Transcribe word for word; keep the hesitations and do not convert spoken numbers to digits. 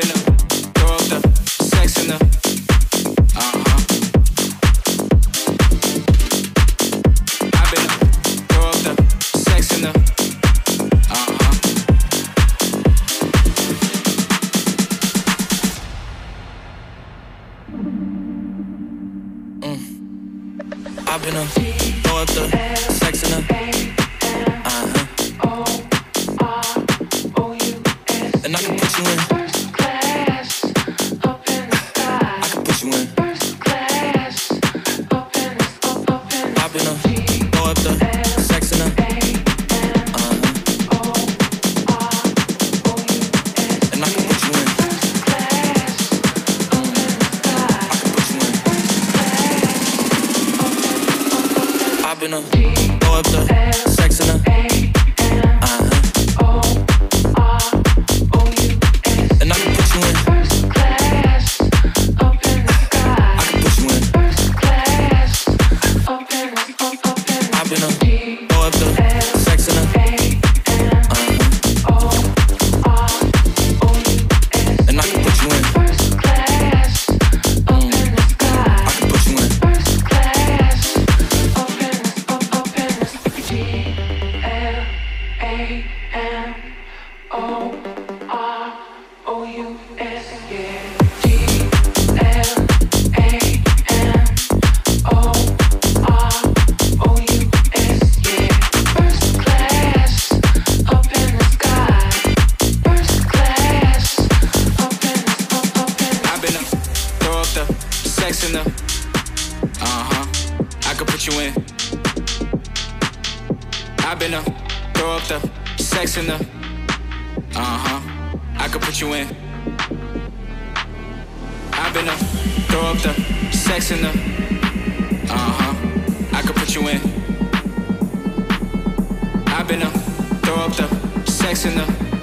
Sex in the